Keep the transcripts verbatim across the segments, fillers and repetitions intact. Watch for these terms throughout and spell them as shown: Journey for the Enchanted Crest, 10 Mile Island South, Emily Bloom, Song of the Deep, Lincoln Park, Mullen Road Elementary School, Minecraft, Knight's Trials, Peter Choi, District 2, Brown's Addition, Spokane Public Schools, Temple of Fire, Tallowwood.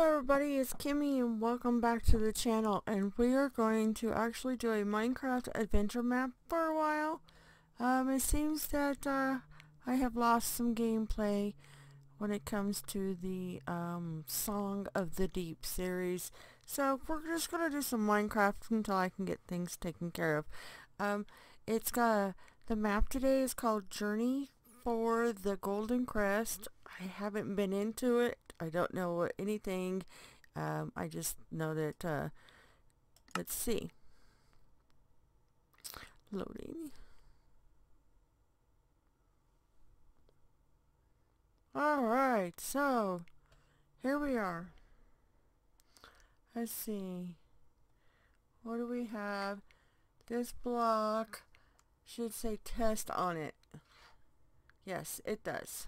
Hello everybody, it's Kimmy and welcome back to the channel, and we are going to actually do a Minecraft adventure map for a while. Um, it seems that uh, I have lost some gameplay when it comes to the um, Song of the Deep series, so we're just going to do some Minecraft until I can get things taken care of. Um, it's got, the map today is called Journey for the Golden Crest. I haven't been into it. I don't know anything. Um, I just know that, uh, let's see. Loading. Alright, so here we are. Let's see. What do we have? This block should say test on it. Yes, it does.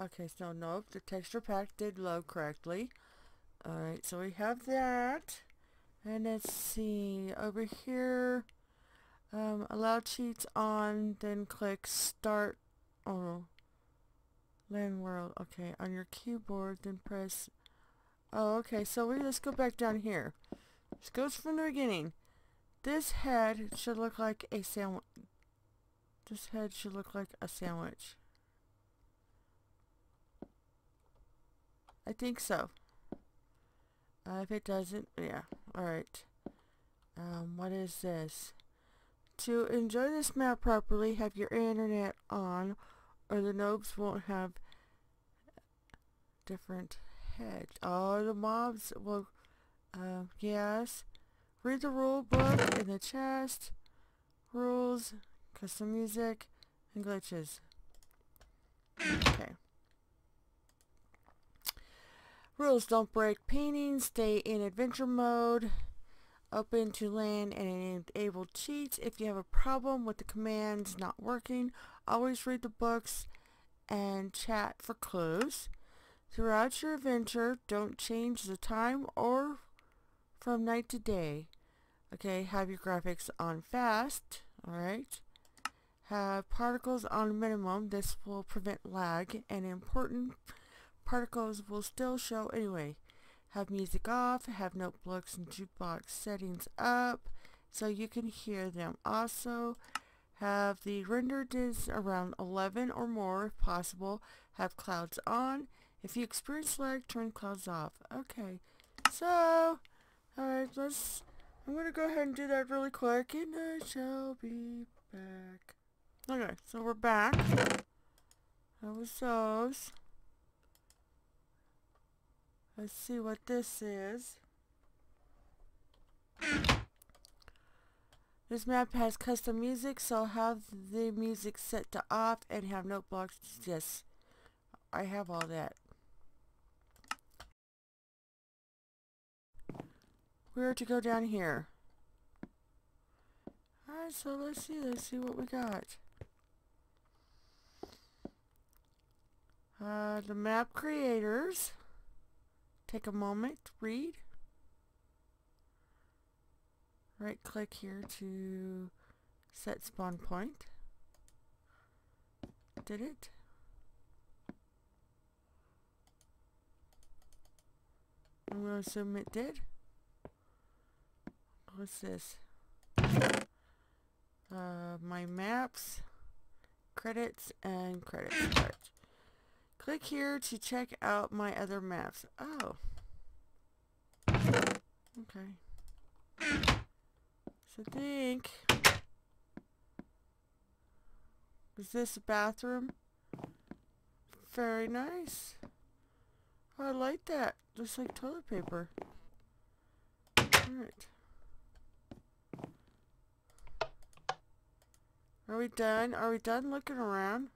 Okay, so nope, the texture pack did load correctly. Alright, so we have that. And let's see, over here, um, allow cheats on, then click start, oh, land world, okay, on your keyboard, then press, oh, okay, so we just go back down here. This goes from the beginning. This head should look like a sandwich. This head should look like a sandwich. I think so. Uh, if it doesn't, yeah. Alright. Um, what is this? To enjoy this map properly, have your internet on, or the nobs won't have different heads. Oh, the mobs will, uh, yes. Read the rule book in the chest. Rules, custom music, and glitches. Okay. Rules: don't break paintings, stay in adventure mode, open to land, and enable cheats. If you have a problem with the commands not working, always read the books and chat for clues. Throughout your adventure, don't change the time or from night to day. Okay, have your graphics on fast. Alright. Have particles on minimum. This will prevent lag and important particles will still show anyway. Have music off, have notebooks and jukebox settings up so you can hear them. Also, have the render distance around eleven or more if possible. Have clouds on. If you experience lag, turn clouds off. Okay, so, alright, let's, I'm going to go ahead and do that really quick and I shall be back. Okay, so we're back. That was those. Let's see what this is. This map has custom music, so have the music set to off and have note blocks. Yes, I have all that. We're to go down here. Alright, so let's see. Let's see what we got. Uh, the map creators. Take a moment, read. Right click here to set spawn point. Did it? I'm going to assume it did. What's this? Uh, my maps, credits, and credits. Credits. Click here to check out my other maps. Oh. Okay. So I think... Is this a bathroom? Very nice. Oh, I like that. Just like toilet paper. Alright. Are we done? Are we done looking around?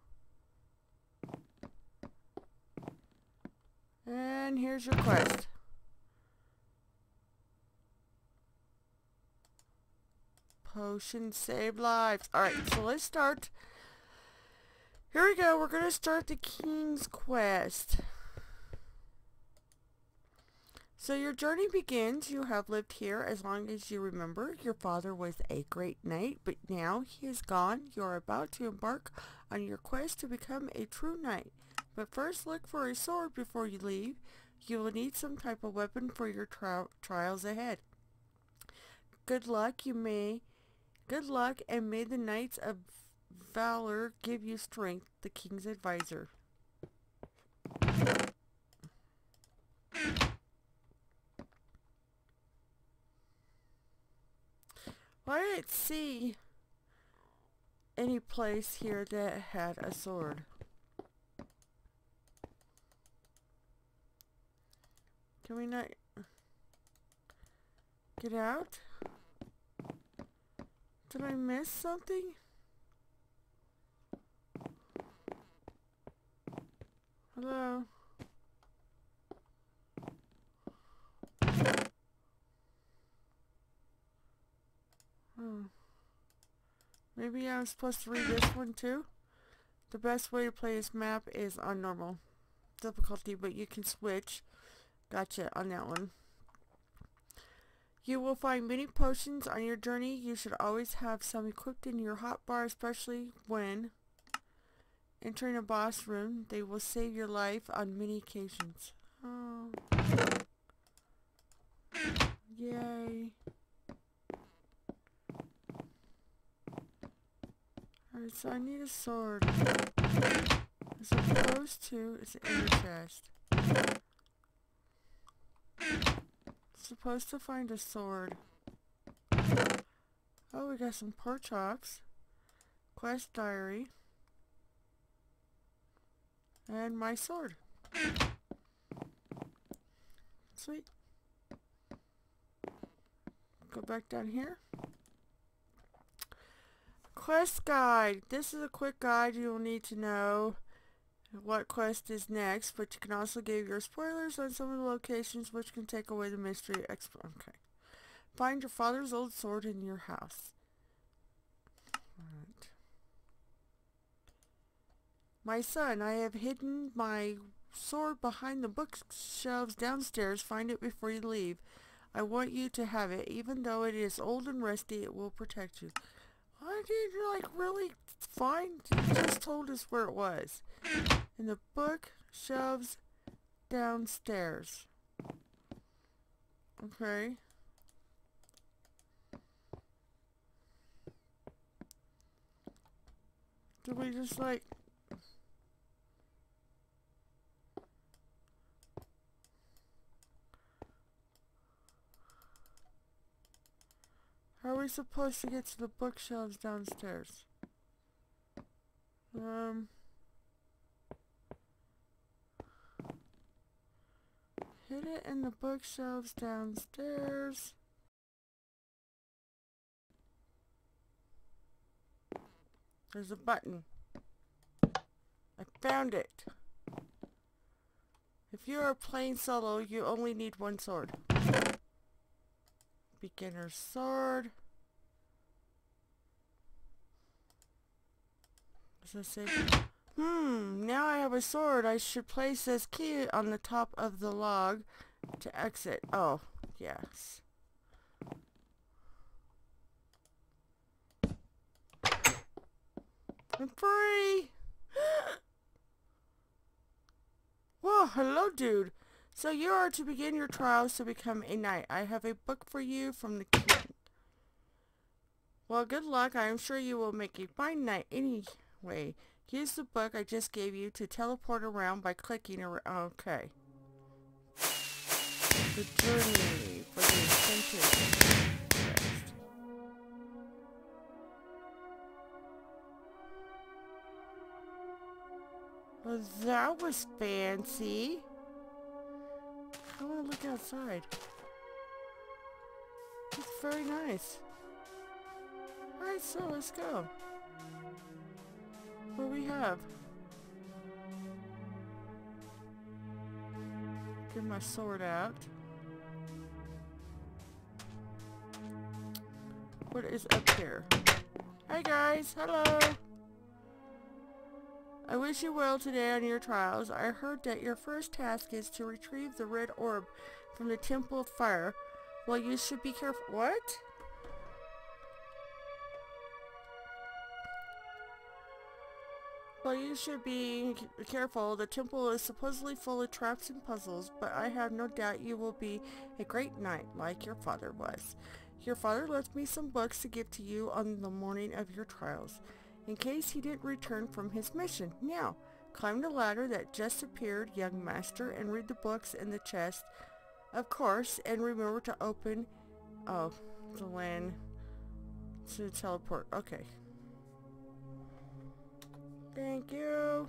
And here's your quest. Potions save lives. Alright, so let's start. Here we go. We're going to start the King's Quest. So your journey begins. You have lived here as long as you remember. Your father was a great knight, but now he is gone. You are about to embark on your quest to become a true knight. But first look for a sword before you leave. You will need some type of weapon for your tri trials ahead. Good luck, you may. Good luck, and may the Knights of Valor give you strength, the King's Advisor. Well, I didn't see any place here that had a sword. Can we not get out? Did I miss something? Hello? Hmm. Maybe I'm supposed to read this one too? The best way to play this map is on normal difficulty, but you can switch. Gotcha on that one. You will find many potions on your journey. You should always have some equipped in your hotbar, especially when entering a boss room. They will save your life on many occasions. Oh. Yay. Alright, so I need a sword. As opposed to, it's an inner chest. Supposed to find a sword. Oh, we got some pork chops. Quest diary. And my sword. Sweet. Go back down here. Quest guide. This is a quick guide. You'll need to know what quest is next, but you can also give your spoilers on some of the locations, which can take away the mystery. Exp- okay. Find your father's old sword in your house. Alright. My son, I have hidden my sword behind the bookshelves downstairs. Find it before you leave. I want you to have it. Even though it is old and rusty, it will protect you. I didn't like really find. You just told us where it was. And the book shelves downstairs. Okay. Did we just like? How are we supposed to get to the bookshelves downstairs? Um. Hit it in the bookshelves downstairs. There's a button. I found it. If you are playing solo, you only need one sword. Beginner sword. Does it say? Hmm, now I have a sword. I should place this key on the top of the log to exit. Oh, yes. I'm free! Whoa, hello, dude. So you are to begin your trials to become a knight. I have a book for you from the king. Well, good luck. I am sure you will make a fine knight anyway. Use the book I just gave you to teleport around by clicking around. Okay. The Journey for the Enchanted Crest. Well, that was fancy. I want to look outside. It's very nice. Alright, so let's go. What do we have? Get my sword out. What is up here? Hi guys, hello! I wish you well today on your trials. I heard that your first task is to retrieve the red orb from the Temple of Fire. Well, you should be careful. What? Well, you should be careful. The temple is supposedly full of traps and puzzles, but I have no doubt you will be a great knight like your father was. Your father left me some books to give to you on the morning of your trials, in case he didn't return from his mission. Now, climb the ladder that just appeared, young master, and read the books in the chest, of course, and remember to open... Oh, the land to teleport. Okay. Thank you.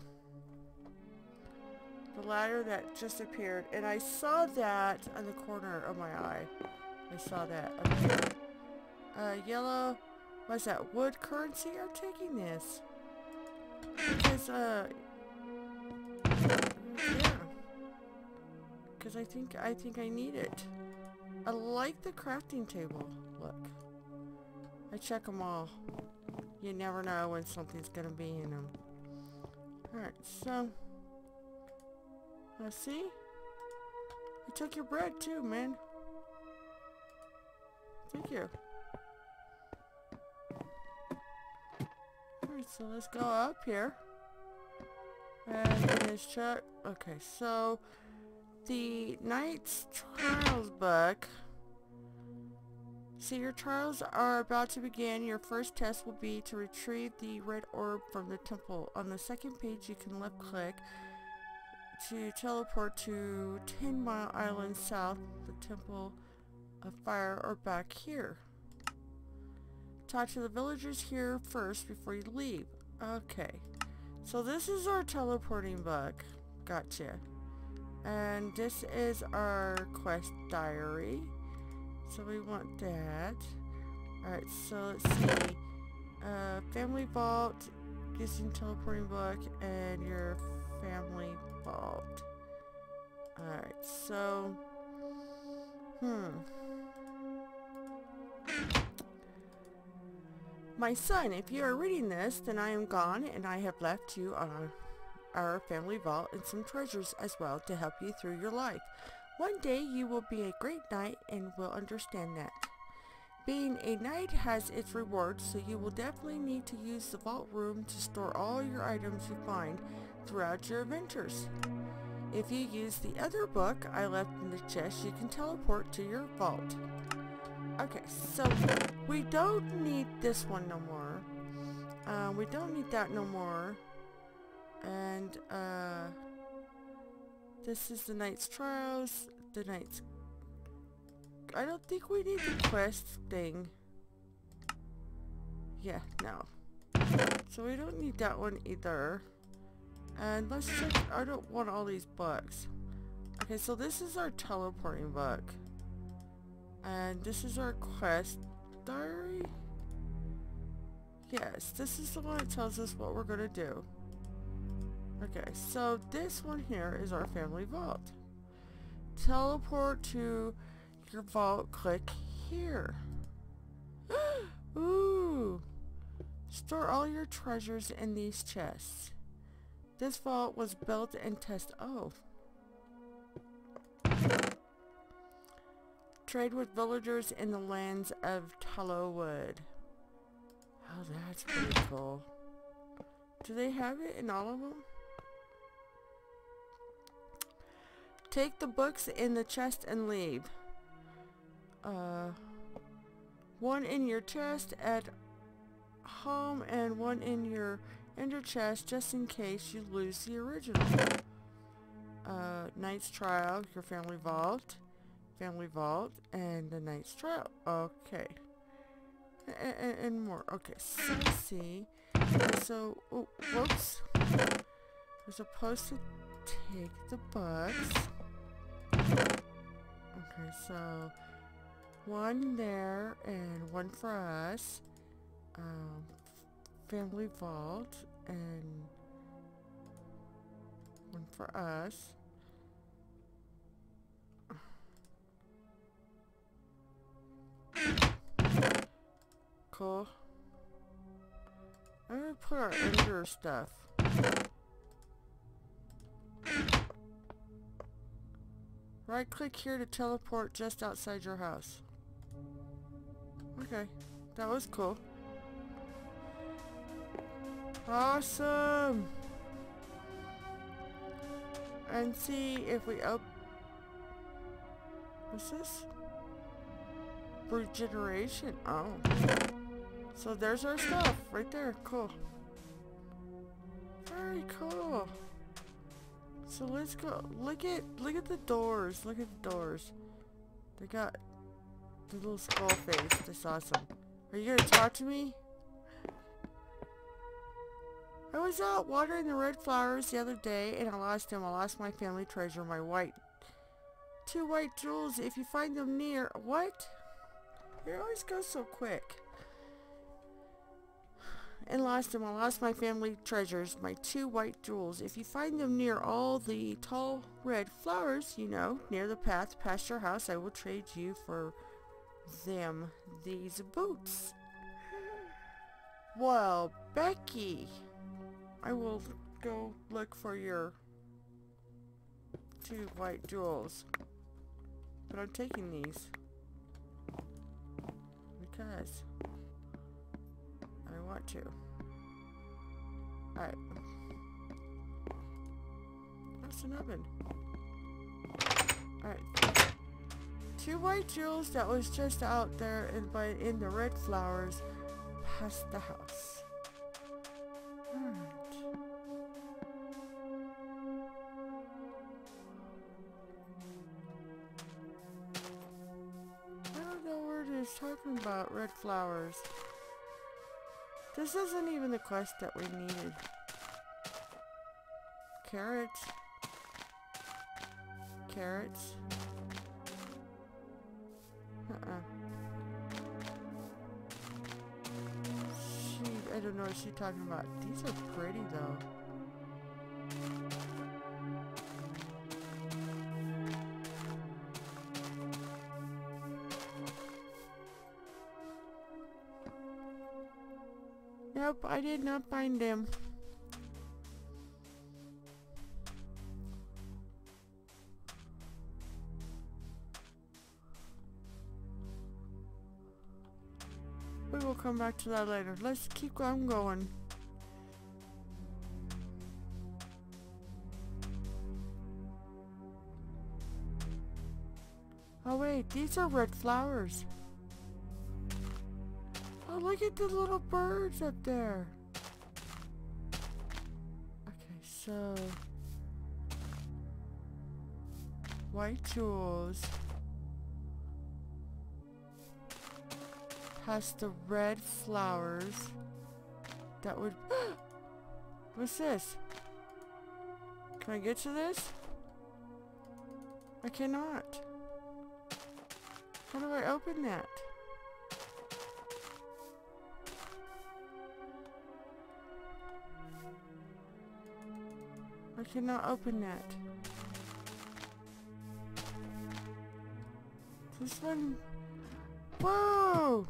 The ladder that just appeared, and I saw that on the corner of my eye. I saw that appear. Uh, yellow. What's that? Wood currency? I'm taking this. Because uh, yeah. Because I think I think I need it. I like the crafting table. Look, I check them all. You never know when something's gonna be in them. Alright, so... Let's see? I took your bread too, man. Thank you. Alright, so let's go up here. And let's check. Okay, so... The Knight's Trials book... So your trials are about to begin. Your first test will be to retrieve the red orb from the temple. On the second page, you can left click to teleport to ten mile island south, the Temple of Fire, or back here. Talk to the villagers here first before you leave. Okay, so this is our teleporting book. Gotcha. And this is our quest diary. So we want that. Alright, so let's see. Uh, family vault, using teleporting book, and your family vault. Alright, so... Hmm. My son, if you are reading this, then I am gone, and I have left you on our family vault and some treasures as well to help you through your life. One day you will be a great knight and will understand that. Being a knight has its rewards, so you will definitely need to use the vault room to store all your items you find throughout your adventures. If you use the other book I left in the chest, you can teleport to your vault. Okay, so we don't need this one no more. Uh, we don't need that no more. And, uh... This is the Knight's Trials, the Knight's... I don't think we need the quest thing. Yeah, no. So we don't need that one either. And let's check... I don't want all these books. Okay, so this is our teleporting book. And this is our quest diary. Yes, this is the one that tells us what we're gonna do. Okay, so this one here is our family vault. Teleport to your vault, click here. Ooh! Store all your treasures in these chests. This vault was built and tested. Oh. Trade with villagers in the lands of Tallowwood. Oh, that's pretty cool. Do they have it in all of them? Take the books in the chest and leave. Uh, one in your chest at home and one in your ender chest, just in case you lose the original. Uh, Knight's Trial, your family vault, family vault, and the Knight's Trial. Okay, and, and more. Okay, so let's see. So, oh, whoops. We're supposed to take the books. Okay, so one there and one for us. Um, family vault and one for us. Cool. I'm gonna put our ender stuff. Right click here to teleport just outside your house. Okay, that was cool. Awesome! and see if we up. What's this? Fruit generation. Oh. So there's our stuff right there. Cool. Very cool. So let's go. Look at look at the doors. Look at the doors. They got the little skull face. That's awesome. Are you gonna talk to me? I was out watering the red flowers the other day and I lost them. I lost my family treasure, my white. Two white jewels if you find them near. What? They always go so quick. And lost them. I lost my family treasures, my two white jewels. If you find them near all the tall red flowers, you know, near the path past your house, I will trade you for them these boots. Well, Becky, I will go look for your two white jewels. But I'm taking these because I want to. Alright. That's an oven. Alright. Two white jewels that was just out there and by in the red flowers past the house. Alright. I don't know where it is talking about red flowers. This isn't even the quest that we needed. Carrots. Carrots. Uh-uh. She, I don't know what she's talking about. These are pretty though. Nope, I did not find him. We will come back to that later. Let's keep on going. Oh wait, these are red flowers. Oh, look at the little birds up there. Okay, so white jewels has the red flowers that would what's this? Can I get to this? I cannot. How do I open that? I cannot open that. This one. Whoa!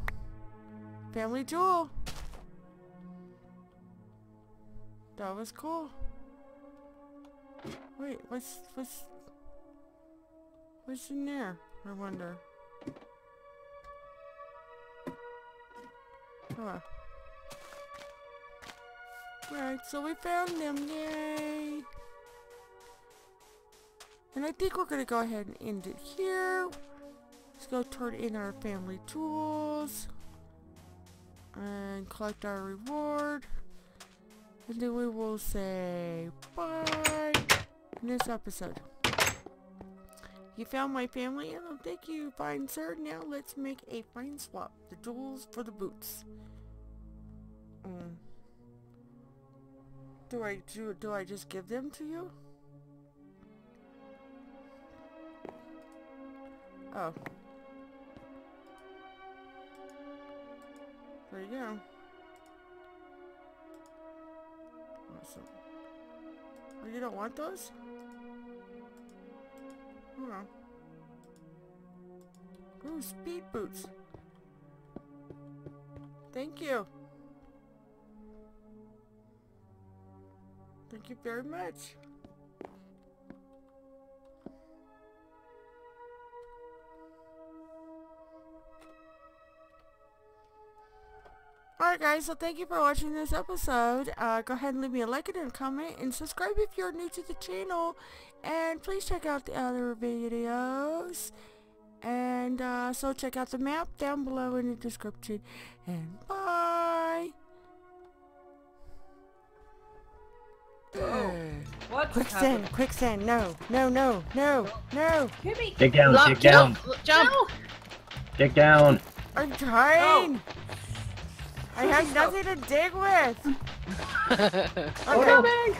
Family jewel. That was cool. Wait, what's what's what's in there? I wonder. Huh. Alright, so we found them. Yay! And I think we're gonna go ahead and end it here. Let's go turn in our family tools and collect our reward. And then we will say bye in this episode. You found my family and oh, thank you, fine sir. Now let's make a fine swap. The jewels for the boots. Mm. Do I do, do I just give them to you? Oh. There you go. Awesome. Oh, you don't want those? Hold on. Ooh, speed boots. Thank you. Thank you very much. Alright guys, so thank you for watching this episode. Uh, go ahead and leave me a like and a comment, and subscribe if you're new to the channel. And please check out the other videos. And uh, so check out the map down below in the description. And bye! Oh. What? Quicksand, happened? quicksand, no, no, no, no, no! Dig down, Lock, dig down! Jump! jump. No. Dig down! I'm trying! No. I have nothing to dig with! I'm coming!